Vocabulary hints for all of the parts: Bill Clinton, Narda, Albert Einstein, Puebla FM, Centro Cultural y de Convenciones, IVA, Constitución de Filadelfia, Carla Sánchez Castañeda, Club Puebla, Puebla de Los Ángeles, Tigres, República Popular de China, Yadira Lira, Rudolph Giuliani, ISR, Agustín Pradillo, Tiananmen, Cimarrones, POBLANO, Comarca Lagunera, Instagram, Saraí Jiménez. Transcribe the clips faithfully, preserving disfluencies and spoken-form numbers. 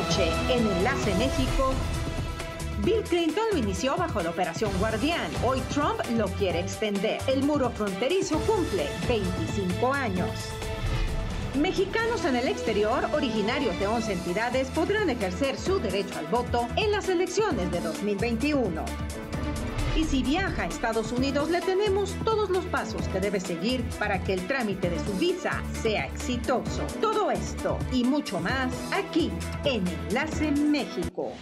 noche en Enlace México, Bill Clinton lo inició bajo la Operación Guardián. Hoy Trump lo quiere extender. El muro fronterizo cumple veinticinco años. Mexicanos en el exterior, originarios de once entidades, podrán ejercer su derecho al voto en las elecciones de dos mil veintiuno. Y si viaja a Estados Unidos, le tenemos todos los pasos que debe seguir para que el trámite de su visa sea exitoso. Todo esto y mucho más aquí en Enlace México.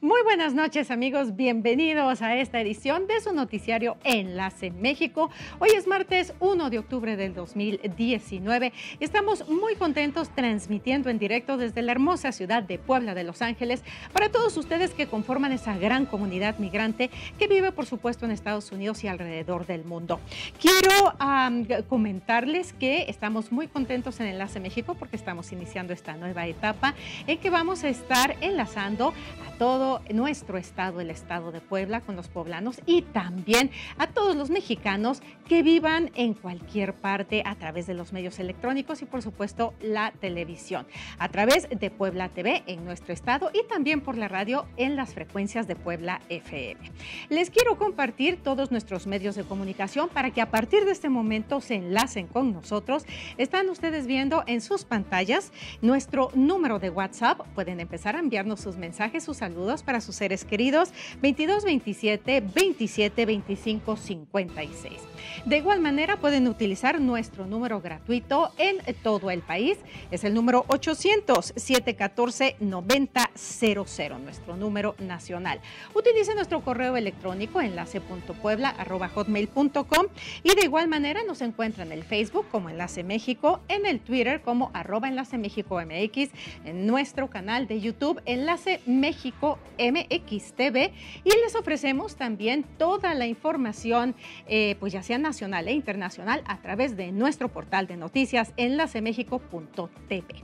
Muy buenas noches, amigos, bienvenidos a esta edición de su noticiario Enlace México. Hoy es martes uno de octubre del dos mil diecinueve. Estamos muy contentos transmitiendo en directo desde la hermosa ciudad de Puebla de Los Ángeles para todos ustedes que conforman esa gran comunidad migrante que vive, por supuesto, en Estados Unidos y alrededor del mundo. Quiero um, comentarles que estamos muy contentos en Enlace México porque estamos iniciando esta nueva etapa en que vamos a estar enlazando a todo nuestro estado, el estado de Puebla, con los poblanos y también a todos los mexicanos que vivan en cualquier parte a través de los medios electrónicos y por supuesto la televisión, a través de Puebla T V en nuestro estado y también por la radio en las frecuencias de Puebla F M. Les quiero compartir todos nuestros medios de comunicación para que a partir de este momento se enlacen con nosotros. Están ustedes viendo en sus pantallas nuestro número de WhatsApp. Pueden empezar a enviarnos sus mensajes, sus saludos para sus seres queridos, veintidós veintisiete veintisiete veinticinco cincuenta y seis. De igual manera, pueden utilizar nuestro número gratuito en todo el país. Es el número ochocientos siete catorce noventa cero cero, nuestro número nacional. Utilicen nuestro correo electrónico enlace punto puebla arroba hotmail punto com y de igual manera nos encuentran en el Facebook como Enlace México, en el Twitter como arroba Enlace México M X, en nuestro canal de YouTube Enlace México M X T V, y les ofrecemos también toda la información, eh, pues ya sea nacional e internacional, a través de nuestro portal de noticias enlace méxico punto t v.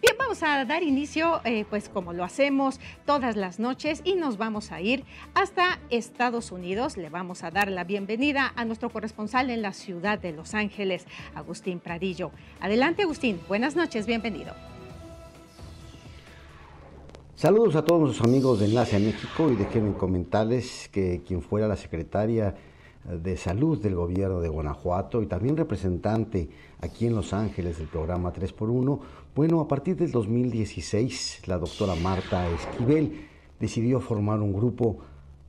Bien, vamos a dar inicio, eh, pues como lo hacemos todas las noches, y nos vamos a ir hasta Estados Unidos. Le vamos a dar la bienvenida a nuestro corresponsal en la ciudad de Los Ángeles, Agustín Pradillo. Adelante, Agustín. Buenas noches, bienvenido. Saludos a todos nuestros amigos de Enlace a México, y déjenme comentarles que quien fuera la secretaria de Salud del gobierno de Guanajuato y también representante aquí en Los Ángeles del programa tres por uno, bueno, a partir del dos mil dieciséis, la doctora Marta Esquivel decidió formar un grupo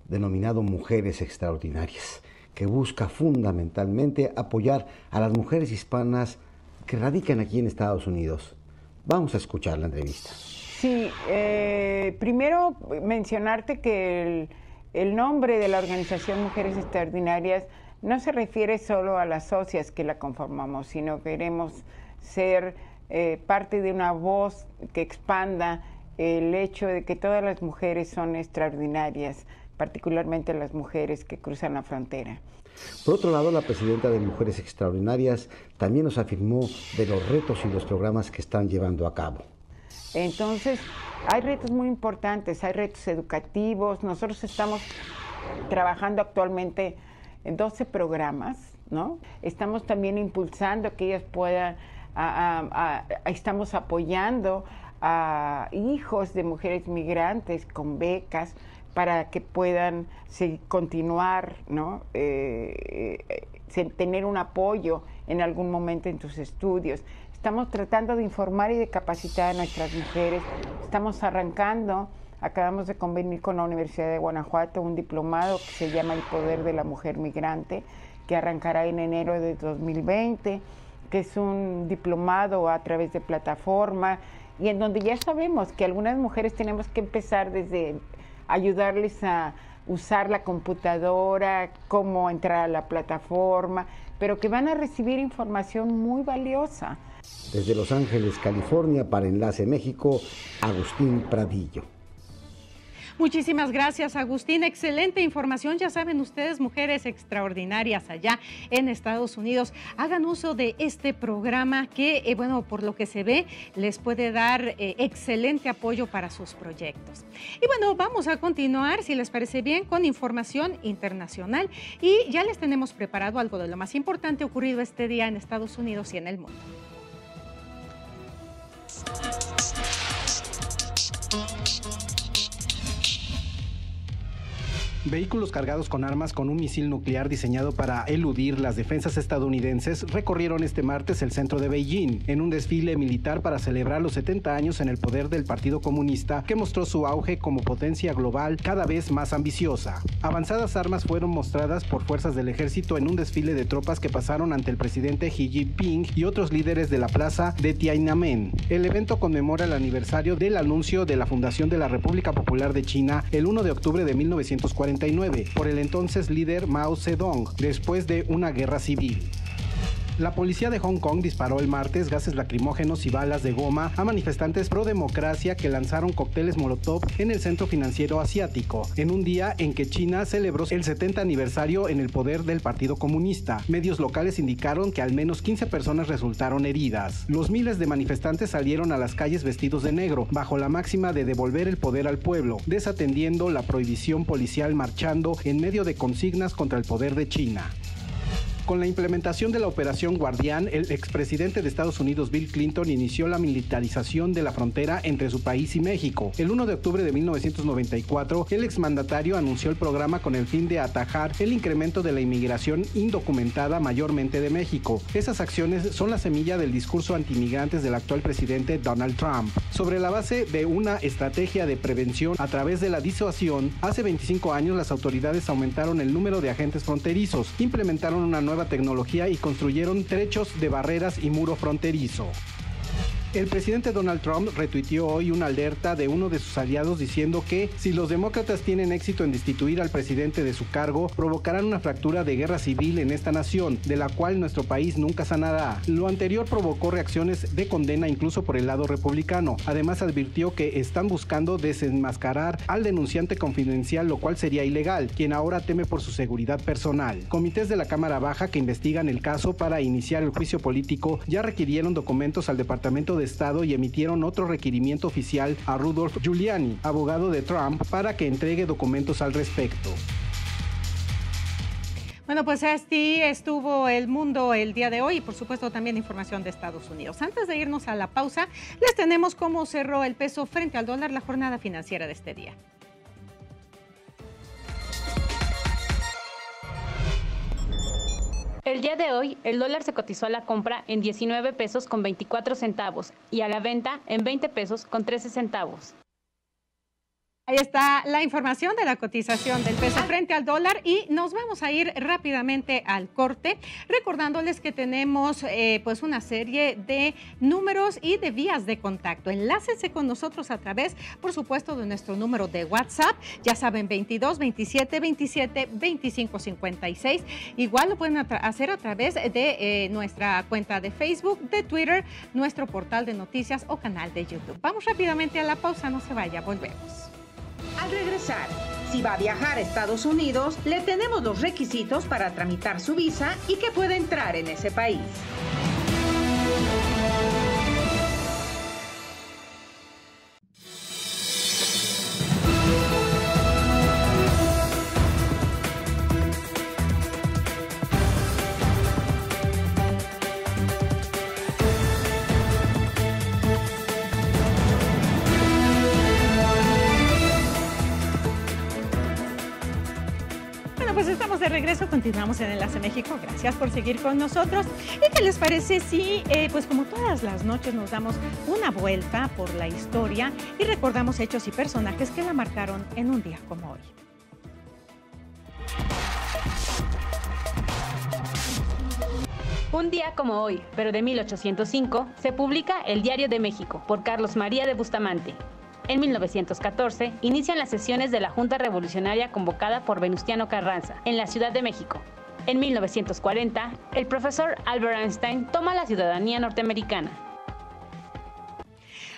denominado Mujeres Extraordinarias, que busca fundamentalmente apoyar a las mujeres hispanas que radican aquí en Estados Unidos. Vamos a escuchar la entrevista. Sí, eh, primero mencionarte que el El nombre de la organización Mujeres Extraordinarias no se refiere solo a las socias que la conformamos, sino que queremos ser eh, parte de una voz que expanda el hecho de que todas las mujeres son extraordinarias, particularmente las mujeres que cruzan la frontera. Por otro lado, la presidenta de Mujeres Extraordinarias también nos afirmó de los retos y los programas que están llevando a cabo. Entonces, hay retos muy importantes, hay retos educativos. Nosotros estamos trabajando actualmente en doce programas, ¿no? Estamos también impulsando que ellas puedan, a, a, a, estamos apoyando a hijos de mujeres migrantes con becas para que puedan seguir, continuar, ¿no? Eh, eh, tener un apoyo en algún momento en tus estudios. Estamos tratando de informar y de capacitar a nuestras mujeres. Estamos arrancando, acabamos de convenir con la Universidad de Guanajuato un diplomado que se llama El Poder de la Mujer Migrante, que arrancará en enero de dos mil veinte, que es un diplomado a través de plataforma, y en donde ya sabemos que algunas mujeres tenemos que empezar desde ayudarles a usar la computadora, cómo entrar a la plataforma, pero que van a recibir información muy valiosa. Desde Los Ángeles, California, para Enlace México, Agustín Pradillo. Muchísimas gracias, Agustín. Excelente información. Ya saben ustedes, Mujeres Extraordinarias allá en Estados Unidos, hagan uso de este programa que, eh, bueno, por lo que se ve, les puede dar eh, excelente apoyo para sus proyectos. Y bueno, vamos a continuar, si les parece bien, con información internacional, y ya les tenemos preparado algo de lo más importante ocurrido este día en Estados Unidos y en el mundo. Vehículos cargados con armas con un misil nuclear diseñado para eludir las defensas estadounidenses recorrieron este martes el centro de Beijing en un desfile militar para celebrar los setenta años en el poder del Partido Comunista, que mostró su auge como potencia global cada vez más ambiciosa. Avanzadas armas fueron mostradas por fuerzas del ejército en un desfile de tropas que pasaron ante el presidente Xi Jinping y otros líderes de la plaza de Tiananmen. El evento conmemora el aniversario del anuncio de la fundación de la República Popular de China el uno de octubre de mil novecientos cuarenta. Por el entonces líder Mao Zedong, después de una guerra civil. La policía de Hong Kong disparó el martes gases lacrimógenos y balas de goma a manifestantes pro democracia que lanzaron cócteles molotov en el centro financiero asiático, en un día en que China celebró el setenta aniversario en el poder del Partido Comunista. Medios locales indicaron que al menos quince personas resultaron heridas. Los miles de manifestantes salieron a las calles vestidos de negro, bajo la máxima de devolver el poder al pueblo, desatendiendo la prohibición policial, marchando en medio de consignas contra el poder de China. Con la implementación de la Operación Guardián, el expresidente de Estados Unidos, Bill Clinton, inició la militarización de la frontera entre su país y México. El uno de octubre de mil novecientos noventa y cuatro, el exmandatario anunció el programa con el fin de atajar el incremento de la inmigración indocumentada mayormente de México. Esas acciones son la semilla del discurso antimigrantes del actual presidente Donald Trump. Sobre la base de una estrategia de prevención a través de la disuasión, hace veinticinco años las autoridades aumentaron el número de agentes fronterizos, implementaron una nueva Nueva tecnología y construyeron trechos de barreras y muro fronterizo. El presidente Donald Trump retuiteó hoy una alerta de uno de sus aliados diciendo que si los demócratas tienen éxito en destituir al presidente de su cargo, provocarán una fractura de guerra civil en esta nación, de la cual nuestro país nunca sanará. Lo anterior provocó reacciones de condena incluso por el lado republicano. Además advirtió que están buscando desenmascarar al denunciante confidencial, lo cual sería ilegal, quien ahora teme por su seguridad personal. Comités de la Cámara Baja que investigan el caso para iniciar el juicio político ya requirieron documentos al Departamento de Estado y emitieron otro requerimiento oficial a Rudolph Giuliani, abogado de Trump, para que entregue documentos al respecto. Bueno, pues así estuvo el mundo el día de hoy y por supuesto también información de Estados Unidos. Antes de irnos a la pausa, les tenemos cómo cerró el peso frente al dólar la jornada financiera de este día. El día de hoy, el dólar se cotizó a la compra en diecinueve pesos con veinticuatro centavos y a la venta en veinte pesos con trece centavos. Ahí está la información de la cotización del peso frente al dólar y nos vamos a ir rápidamente al corte, recordándoles que tenemos eh, pues una serie de números y de vías de contacto. Enlácense con nosotros a través, por supuesto, de nuestro número de WhatsApp, ya saben, veintidós, veintisiete, veintisiete, veinticinco, cincuenta y seis. Igual lo pueden hacer a través de eh, nuestra cuenta de Facebook, de Twitter, nuestro portal de noticias o canal de YouTube. Vamos rápidamente a la pausa, no se vaya, volvemos. Al regresar, si va a viajar a Estados Unidos, le tenemos los requisitos para tramitar su visa y que pueda entrar en ese país. Continuamos en Enlace México, gracias por seguir con nosotros. ¿Y qué les parece si, eh, pues como todas las noches, nos damos una vuelta por la historia y recordamos hechos y personajes que la marcaron en un día como hoy? Un día como hoy, pero de mil ochocientos cinco, se publica El Diario de México por Carlos María de Bustamante. En mil novecientos catorce, inician las sesiones de la Junta Revolucionaria convocada por Venustiano Carranza, en la Ciudad de México. En mil novecientos cuarenta, el profesor Albert Einstein toma la ciudadanía norteamericana.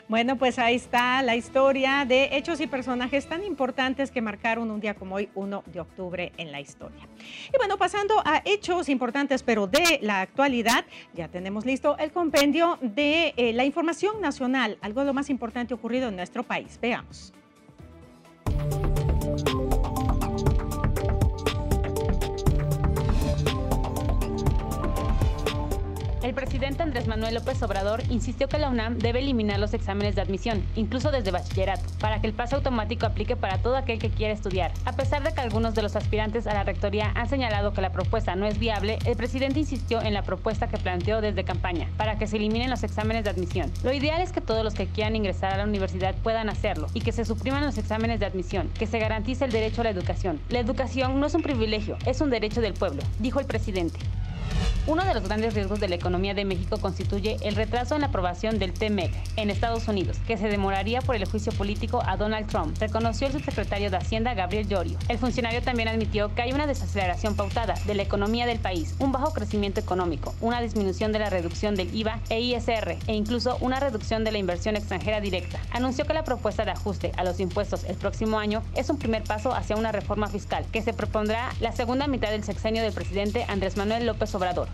Bueno, pues ahí está la historia de hechos y personajes tan importantes que marcaron un día como hoy, uno de octubre, en la historia. Y bueno, pasando a hechos importantes, pero de la actualidad, ya tenemos listo el compendio de eh, la información nacional, algo de lo más importante ocurrido en nuestro país. Veamos. El presidente Andrés Manuel López Obrador insistió que la UNAM debe eliminar los exámenes de admisión, incluso desde bachillerato, para que el pase automático aplique para todo aquel que quiera estudiar. A pesar de que algunos de los aspirantes a la rectoría han señalado que la propuesta no es viable, el presidente insistió en la propuesta que planteó desde campaña, para que se eliminen los exámenes de admisión. Lo ideal es que todos los que quieran ingresar a la universidad puedan hacerlo y que se supriman los exámenes de admisión, que se garantice el derecho a la educación. La educación no es un privilegio, es un derecho del pueblo, dijo el presidente. Uno de los grandes riesgos de la economía de México constituye el retraso en la aprobación del T M E C en Estados Unidos, que se demoraría por el juicio político a Donald Trump, reconoció el subsecretario de Hacienda Gabriel Llorio. El funcionario también admitió que hay una desaceleración pautada de la economía del país, un bajo crecimiento económico, una disminución de la reducción del I V A e I S R e incluso una reducción de la inversión extranjera directa. Anunció que la propuesta de ajuste a los impuestos el próximo año es un primer paso hacia una reforma fiscal que se propondrá la segunda mitad del sexenio del presidente Andrés Manuel López Obrador.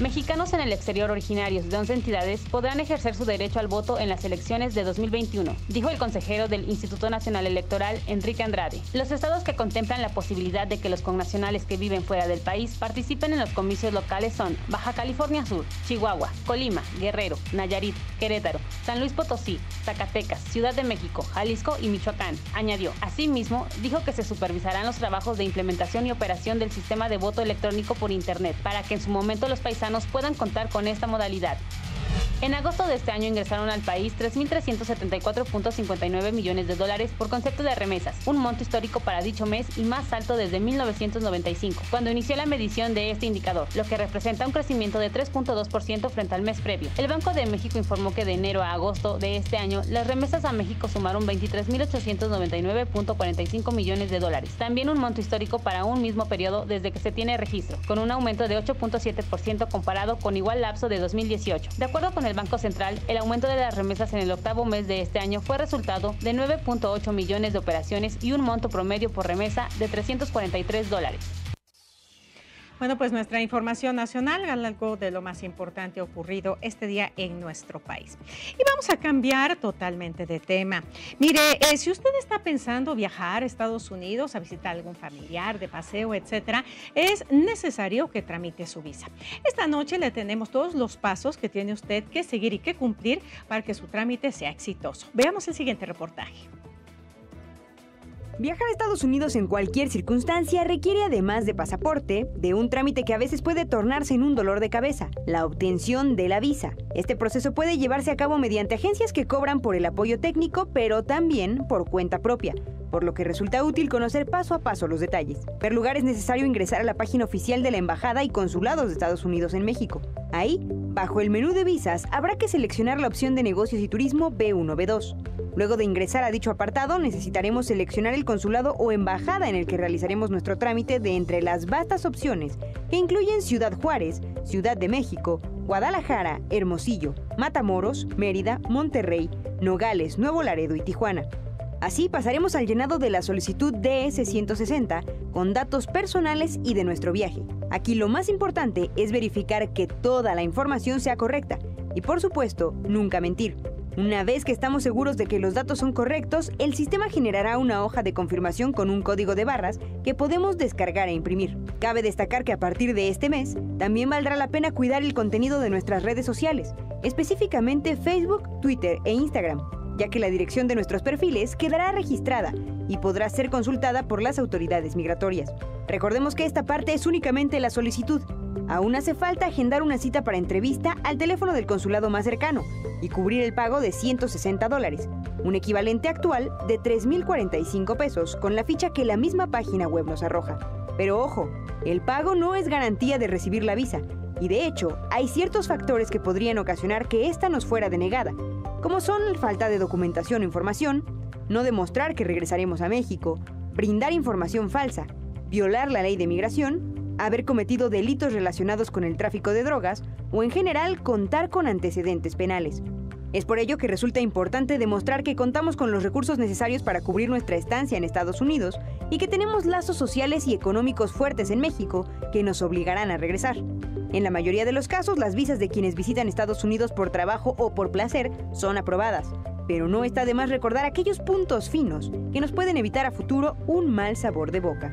Mexicanos en el exterior originarios de once entidades podrán ejercer su derecho al voto en las elecciones de dos mil veintiuno, dijo el consejero del Instituto Nacional Electoral, Enrique Andrade. Los estados que contemplan la posibilidad de que los connacionales que viven fuera del país participen en los comicios locales son Baja California Sur, Chihuahua, Colima, Guerrero, Nayarit, Querétaro, San Luis Potosí, Zacatecas, Ciudad de México, Jalisco y Michoacán, añadió. Asimismo, dijo que se supervisarán los trabajos de implementación y operación del sistema de voto electrónico por Internet, para que en su momento los paisanos puedan contar con esta modalidad. En agosto de este año ingresaron al país tres mil trescientos setenta y cuatro punto cincuenta y nueve millones de dólares por concepto de remesas, un monto histórico para dicho mes y más alto desde mil novecientos noventa y cinco, cuando inició la medición de este indicador, lo que representa un crecimiento de tres punto dos por ciento frente al mes previo. El Banco de México informó que de enero a agosto de este año, las remesas a México sumaron veintitrés mil ochocientos noventa y nueve punto cuarenta y cinco millones de dólares, también un monto histórico para un mismo periodo desde que se tiene registro, con un aumento de ocho punto siete por ciento comparado con igual lapso de dos mil dieciocho. De acuerdo con el Banco Central, el aumento de las remesas en el octavo mes de este año fue resultado de nueve punto ocho millones de operaciones y un monto promedio por remesa de trescientos cuarenta y tres dólares. Bueno, pues nuestra información nacional, algo de lo más importante ocurrido este día en nuestro país. Y vamos a cambiar totalmente de tema. Mire, eh, si usted está pensando viajar a Estados Unidos, a visitar algún familiar, de paseo, etcétera, es necesario que tramite su visa. Esta noche le tenemos todos los pasos que tiene usted que seguir y que cumplir para que su trámite sea exitoso. Veamos el siguiente reportaje. Viajar a Estados Unidos en cualquier circunstancia requiere, además de pasaporte, de un trámite que a veces puede tornarse en un dolor de cabeza, la obtención de la visa. Este proceso puede llevarse a cabo mediante agencias que cobran por el apoyo técnico, pero también por cuenta propia, por lo que resulta útil conocer paso a paso los detalles. En primer lugar, es necesario ingresar a la página oficial de la Embajada y Consulados de Estados Unidos en México. Ahí, bajo el menú de visas, habrá que seleccionar la opción de negocios y turismo B uno B dos. Luego de ingresar a dicho apartado, necesitaremos seleccionar el consulado o embajada en el que realizaremos nuestro trámite de entre las vastas opciones, que incluyen Ciudad Juárez, Ciudad de México, Guadalajara, Hermosillo, Matamoros, Mérida, Monterrey, Nogales, Nuevo Laredo y Tijuana. Así pasaremos al llenado de la solicitud D S ciento sesenta con datos personales y de nuestro viaje. Aquí lo más importante es verificar que toda la información sea correcta y, por supuesto, nunca mentir. Una vez que estamos seguros de que los datos son correctos, el sistema generará una hoja de confirmación con un código de barras que podemos descargar e imprimir. Cabe destacar que a partir de este mes, también valdrá la pena cuidar el contenido de nuestras redes sociales, específicamente Facebook, Twitter e Instagram, ya que la dirección de nuestros perfiles quedará registrada y podrá ser consultada por las autoridades migratorias. Recordemos que esta parte es únicamente la solicitud. Aún hace falta agendar una cita para entrevista al teléfono del consulado más cercano y cubrir el pago de ciento sesenta dólares, un equivalente actual de tres mil cuarenta y cinco pesos con la ficha que la misma página web nos arroja. Pero ojo, el pago no es garantía de recibir la visa y, de hecho, hay ciertos factores que podrían ocasionar que ésta nos fuera denegada, como son falta de documentación o información, no demostrar que regresaremos a México, brindar información falsa, violar la ley de migración, haber cometido delitos relacionados con el tráfico de drogas o, en general, contar con antecedentes penales. Es por ello que resulta importante demostrar que contamos con los recursos necesarios para cubrir nuestra estancia en Estados Unidos y que tenemos lazos sociales y económicos fuertes en México que nos obligarán a regresar. En la mayoría de los casos, las visas de quienes visitan Estados Unidos por trabajo o por placer son aprobadas, pero no está de más recordar aquellos puntos finos que nos pueden evitar a futuro un mal sabor de boca.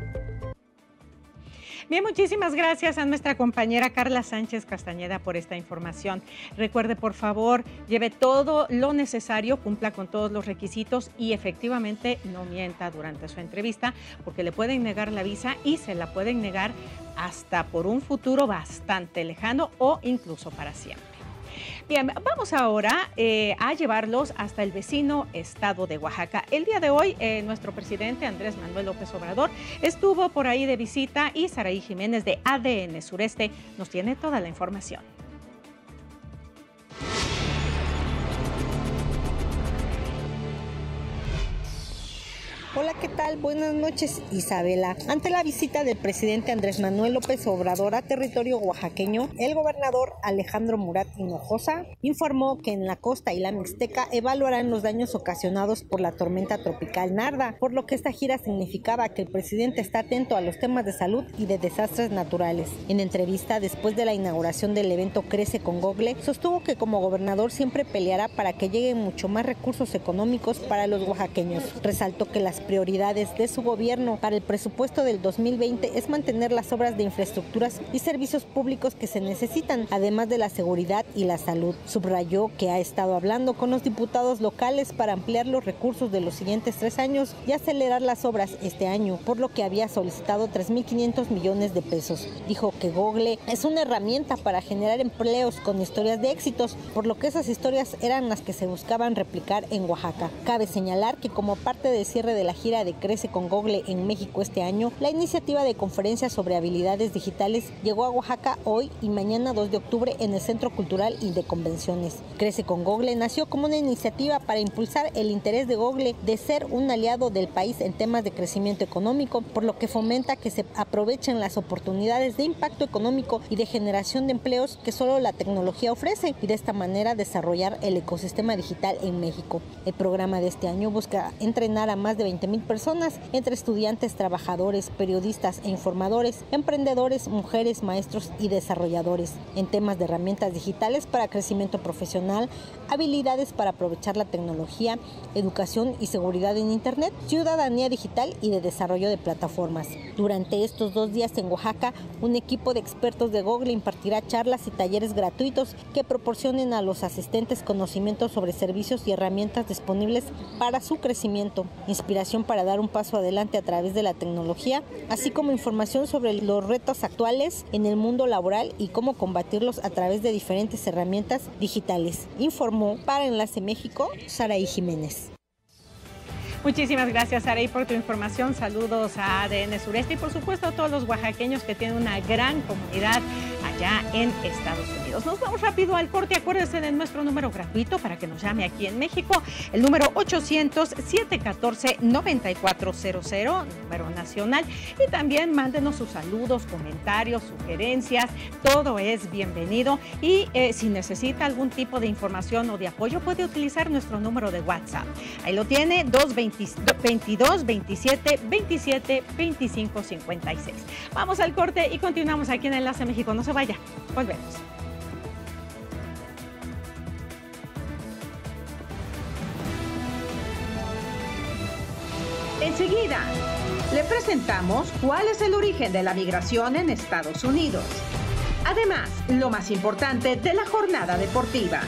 Bien, muchísimas gracias a nuestra compañera Carla Sánchez Castañeda por esta información. Recuerde, por favor, lleve todo lo necesario, cumpla con todos los requisitos y efectivamente no mienta durante su entrevista, porque le pueden negar la visa y se la pueden negar hasta por un futuro bastante lejano o incluso para siempre. Bien, vamos ahora eh, a llevarlos hasta el vecino estado de Oaxaca. El día de hoy, eh, nuestro presidente Andrés Manuel López Obrador estuvo por ahí de visita y Saraí Jiménez de A D N Sureste nos tiene toda la información. Hola, ¿qué tal? Buenas noches, Isabela. Ante la visita del presidente Andrés Manuel López Obrador a territorio oaxaqueño, el gobernador Alejandro Murat Hinojosa informó que en la costa y la Mixteca evaluarán los daños ocasionados por la tormenta tropical Narda, por lo que esta gira significaba que el presidente está atento a los temas de salud y de desastres naturales. En entrevista después de la inauguración del evento Crece con Google, sostuvo que como gobernador siempre peleará para que lleguen mucho más recursos económicos para los oaxaqueños. Resaltó que las prioridades de su gobierno para el presupuesto del dos mil veinte es mantener las obras de infraestructuras y servicios públicos que se necesitan, además de la seguridad y la salud. Subrayó que ha estado hablando con los diputados locales para ampliar los recursos de los siguientes tres años y acelerar las obras este año, por lo que había solicitado tres mil quinientos millones de pesos. Dijo que Google es una herramienta para generar empleos con historias de éxitos, por lo que esas historias eran las que se buscaban replicar en Oaxaca. Cabe señalar que como parte del cierre de la gira de Crece con Google en México este año, la iniciativa de conferencias sobre habilidades digitales llegó a Oaxaca hoy y mañana dos de octubre en el Centro Cultural y de Convenciones. Crece con Google nació como una iniciativa para impulsar el interés de Google de ser un aliado del país en temas de crecimiento económico, por lo que fomenta que se aprovechen las oportunidades de impacto económico y de generación de empleos que solo la tecnología ofrece y de esta manera desarrollar el ecosistema digital en México. El programa de este año busca entrenar a más de veinte mil personas, entre estudiantes, trabajadores, periodistas e informadores, emprendedores, mujeres, maestros y desarrolladores, en temas de herramientas digitales para crecimiento profesional, habilidades para aprovechar la tecnología, educación y seguridad en Internet, ciudadanía digital y de desarrollo de plataformas. Durante estos dos días en Oaxaca, un equipo de expertos de Google impartirá charlas y talleres gratuitos que proporcionen a los asistentes conocimientos sobre servicios y herramientas disponibles para su crecimiento, inspiración para dar un paso adelante a través de la tecnología, así como información sobre los retos actuales en el mundo laboral y cómo combatirlos a través de diferentes herramientas digitales. Informó para Enlace México, Saraí Jiménez. Muchísimas gracias, Saraí, por tu información. Saludos a A D N Sureste y, por supuesto, a todos los oaxaqueños que tienen una gran comunidad allá en Estados Unidos. Nos vamos rápido al corte. Acuérdense de nuestro número gratuito para que nos llame aquí en México, el número ocho cero cero, siete uno cuatro, nueve cuatro cero cero, número nacional. Y también mándenos sus saludos, comentarios, sugerencias. Todo es bienvenido. Y eh, si necesita algún tipo de información o de apoyo, puede utilizar nuestro número de WhatsApp. Ahí lo tiene, veintidós, veintisiete, veintisiete, veinticinco, cincuenta y seis. Vamos al corte y continuamos aquí en Enlace México. No se vaya, volvemos. Enseguida, le presentamos cuál es el origen de la migración en Estados Unidos. Además, lo más importante de la jornada deportiva.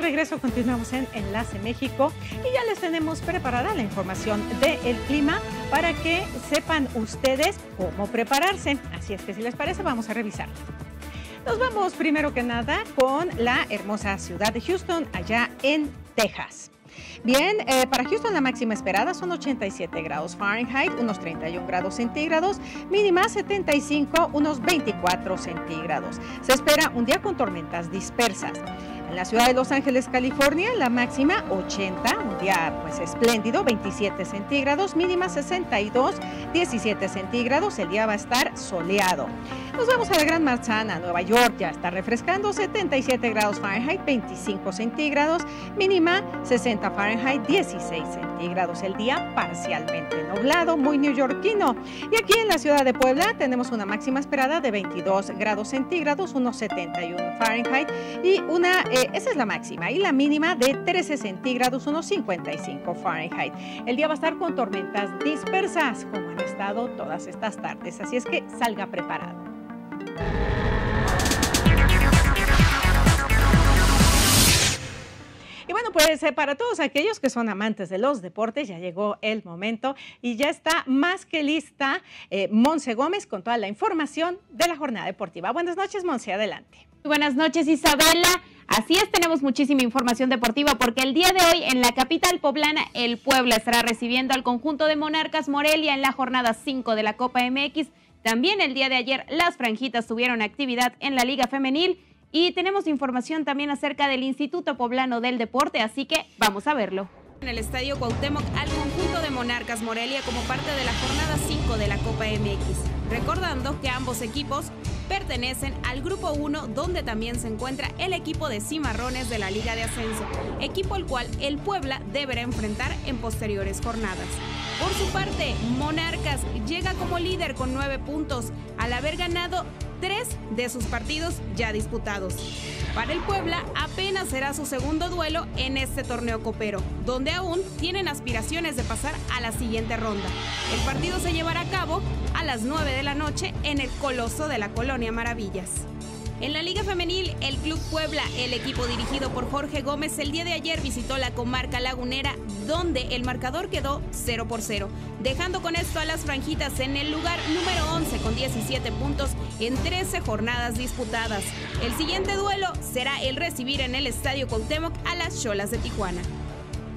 Regreso, continuamos en Enlace México y ya les tenemos preparada la información del clima para que sepan ustedes cómo prepararse. Así es que, si les parece, vamos a revisarla. Nos vamos primero que nada con la hermosa ciudad de Houston, allá en Texas. Bien, eh, para Houston la máxima esperada son ochenta y siete grados Fahrenheit, unos treinta y un grados centígrados, mínima setenta y cinco, unos veinticuatro centígrados. Se espera un día con tormentas dispersas. En la ciudad de Los Ángeles, California, la máxima ochenta, un día pues espléndido, veintisiete centígrados, mínima sesenta y dos, diecisiete centígrados, el día va a estar soleado. Nos vamos a la Gran Manzana, Nueva York, ya está refrescando, setenta y siete grados Fahrenheit, veinticinco centígrados, mínima sesenta Fahrenheit, dieciséis centígrados, el día parcialmente nublado, muy neoyorquino. Y aquí en la ciudad de Puebla tenemos una máxima esperada de veintidós grados centígrados, unos setenta y uno Fahrenheit, y una, eh, esa es la máxima, y la mínima de trece centígrados, unos cincuenta y cinco Fahrenheit. El día va a estar con tormentas dispersas, como han estado todas estas tardes, así es que salga preparado. Y bueno, pues eh, para todos aquellos que son amantes de los deportes, ya llegó el momento y ya está más que lista eh, Monse Gómez con toda la información de la jornada deportiva. Buenas noches, Monse, adelante. Muy buenas noches, Isabela. Así es, tenemos muchísima información deportiva porque el día de hoy en la capital poblana, el Puebla estará recibiendo al conjunto de Monarcas Morelia en la jornada cinco de la Copa M X. También el día de ayer las franjitas tuvieron actividad en la Liga Femenil y tenemos información también acerca del Instituto Poblano del Deporte, así que vamos a verlo. En el Estadio Cuauhtémoc al conjunto de Monarcas Morelia como parte de la jornada cinco de la Copa M X, recordando que ambos equipos pertenecen al Grupo uno, donde también se encuentra el equipo de Cimarrones de la Liga de Ascenso, equipo al cual el Puebla deberá enfrentar en posteriores jornadas. Por su parte, Monarcas llega como líder con nueve puntos al haber ganado tres de sus partidos ya disputados. Para el Puebla apenas será su segundo duelo en este torneo copero, donde aún tienen aspiraciones de pasar a la siguiente ronda. El partido se llevará a cabo a las nueve de la noche en el Coloso de la Colonia Maravillas. En la Liga Femenil, el Club Puebla, el equipo dirigido por Jorge Gómez, el día de ayer visitó la comarca lagunera, donde el marcador quedó cero por cero, dejando con esto a las franjitas en el lugar número once con diecisiete puntos en trece jornadas disputadas. El siguiente duelo será el recibir en el Estadio Cuauhtémoc a las Xolas de Tijuana.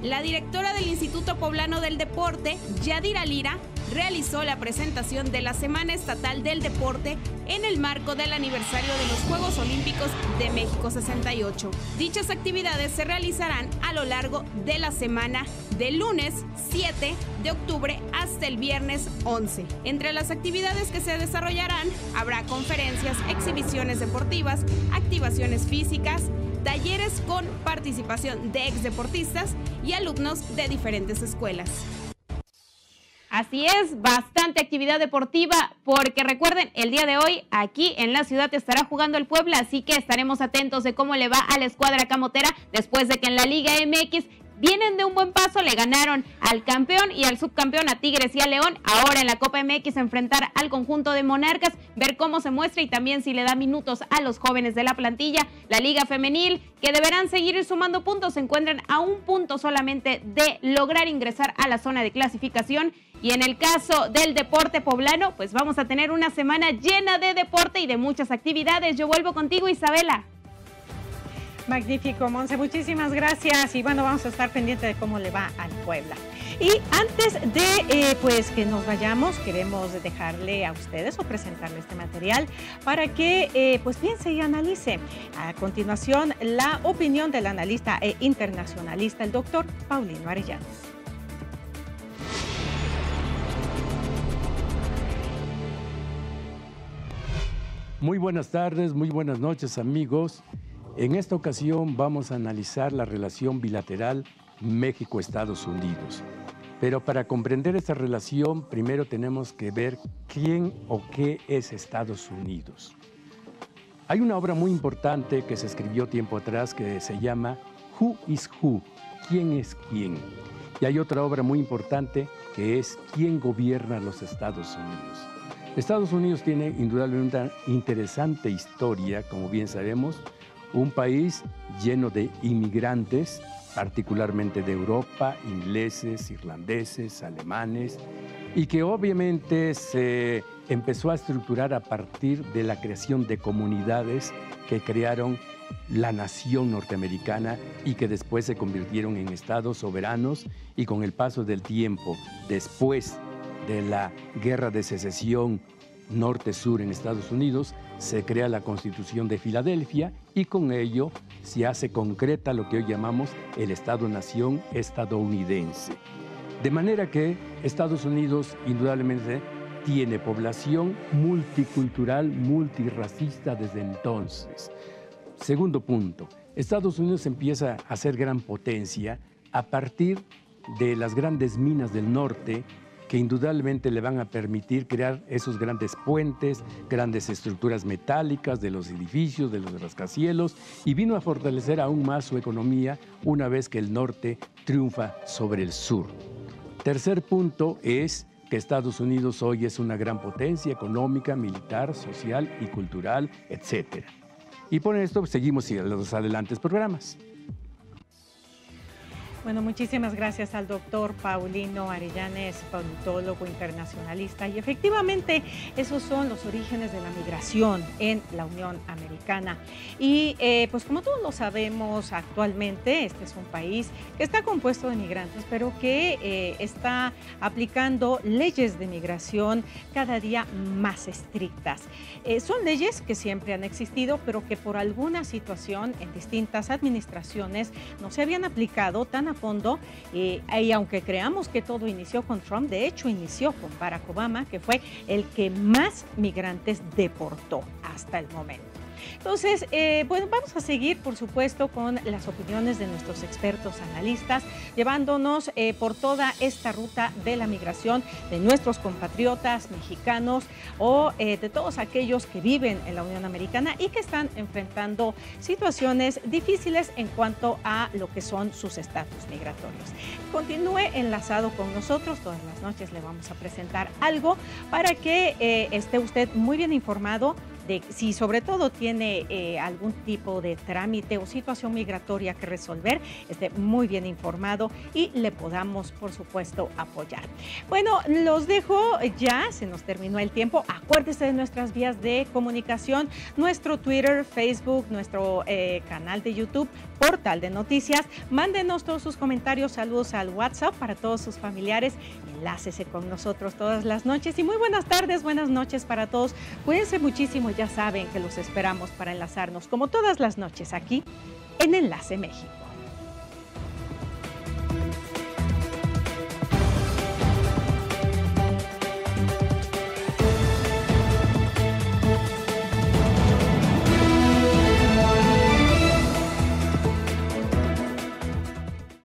La directora del Instituto Poblano del Deporte, Yadira Lira, realizó la presentación de la Semana Estatal del Deporte en el marco del aniversario de los Juegos Olímpicos de México sesenta y ocho. Dichas actividades se realizarán a lo largo de la semana del lunes siete de octubre hasta el viernes once. Entre las actividades que se desarrollarán habrá conferencias, exhibiciones deportivas, activaciones físicas, talleres con participación de exdeportistas y alumnos de diferentes escuelas. Así es, bastante actividad deportiva porque recuerden, el día de hoy aquí en la ciudad estará jugando el Puebla, así que estaremos atentos de cómo le va a la escuadra camotera después de que en la Liga M X vienen de un buen paso, le ganaron al campeón y al subcampeón, a Tigres y a León. Ahora en la Copa M X enfrentar al conjunto de Monarcas, ver cómo se muestra y también si le da minutos a los jóvenes de la plantilla. La Liga Femenil, que deberán seguir sumando puntos, se encuentran a un punto solamente de lograr ingresar a la zona de clasificación. Y en el caso del deporte poblano, pues vamos a tener una semana llena de deporte y de muchas actividades. Yo vuelvo contigo, Isabela. Magnífico, Monse, muchísimas gracias. Y bueno, vamos a estar pendiente de cómo le va al Puebla. Y antes de eh, pues que nos vayamos, queremos dejarle a ustedes o presentarle este material para que eh, pues piense y analice. A continuación, la opinión del analista e internacionalista, el doctor Paulino Arellanes. Muy buenas tardes, muy buenas noches, amigos. En esta ocasión vamos a analizar la relación bilateral México-Estados Unidos. Pero para comprender esta relación, primero tenemos que ver quién o qué es Estados Unidos. Hay una obra muy importante que se escribió tiempo atrás que se llama Who is Who? ¿Quién es quién? Y hay otra obra muy importante que es ¿Quién gobierna los Estados Unidos? Estados Unidos tiene indudablemente una interesante historia, como bien sabemos, un país lleno de inmigrantes, particularmente de Europa, ingleses, irlandeses, alemanes, y que obviamente se empezó a estructurar a partir de la creación de comunidades que crearon la nación norteamericana y que después se convirtieron en estados soberanos y con el paso del tiempo, después de la guerra de secesión norte-sur en Estados Unidos, se crea la Constitución de Filadelfia y con ello se hace concreta lo que hoy llamamos el Estado-Nación estadounidense. De manera que Estados Unidos indudablemente tiene población multicultural, multirracista desde entonces. Segundo punto, Estados Unidos empieza a ser gran potencia a partir de las grandes minas del norte que indudablemente le van a permitir crear esos grandes puentes, grandes estructuras metálicas de los edificios, de los rascacielos, y vino a fortalecer aún más su economía una vez que el norte triunfa sobre el sur. Tercer punto es que Estados Unidos hoy es una gran potencia económica, militar, social y cultural, etcétera. Y por esto seguimos a los adelantes programas. Bueno, muchísimas gracias al doctor Paulino Arellanes, politólogo internacionalista. Y efectivamente, esos son los orígenes de la migración en la Unión Americana. Y eh, pues como todos lo sabemos actualmente, este es un país que está compuesto de migrantes, pero que eh, está aplicando leyes de migración cada día más estrictas. Eh, son leyes que siempre han existido, pero que por alguna situación en distintas administraciones no se habían aplicado tan a fondo, y, y aunque creamos que todo inició con Trump, de hecho inició con Barack Obama, que fue el que más migrantes deportó hasta el momento. Entonces, eh, bueno, vamos a seguir, por supuesto, con las opiniones de nuestros expertos analistas, llevándonos eh, por toda esta ruta de la migración de nuestros compatriotas mexicanos o eh, de todos aquellos que viven en la Unión Americana y que están enfrentando situaciones difíciles en cuanto a lo que son sus estatus migratorios. Continúe enlazado con nosotros, todas las noches le vamos a presentar algo para que eh, esté usted muy bien informado de si sobre todo tiene eh, algún tipo de trámite o situación migratoria que resolver, esté muy bien informado y le podamos, por supuesto, apoyar. Bueno, los dejo ya, se nos terminó el tiempo. Acuérdese de nuestras vías de comunicación, nuestro Twitter, Facebook, nuestro eh, canal de YouTube, portal de noticias. Mándenos todos sus comentarios, saludos al WhatsApp para todos sus familiares. Enlácese con nosotros todas las noches y muy buenas tardes, buenas noches para todos. Cuídense muchísimo, ya saben que los esperamos para enlazarnos como todas las noches aquí en Enlace México.